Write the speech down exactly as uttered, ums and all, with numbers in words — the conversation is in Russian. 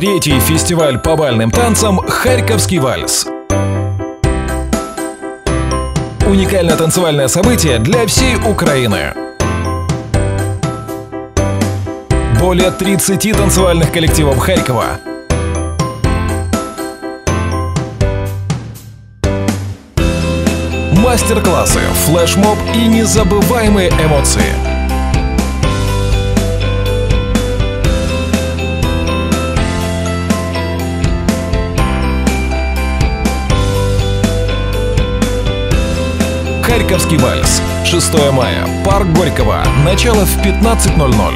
третий фестиваль по бальным танцам «Харьковский вальс». Уникальное танцевальное событие для всей Украины. Более тридцати танцевальных коллективов Харькова. Мастер-классы, флешмоб и незабываемые эмоции. Харьковский вальс. шестое мая. Парк Горького. Начало в пятнадцать ноль ноль.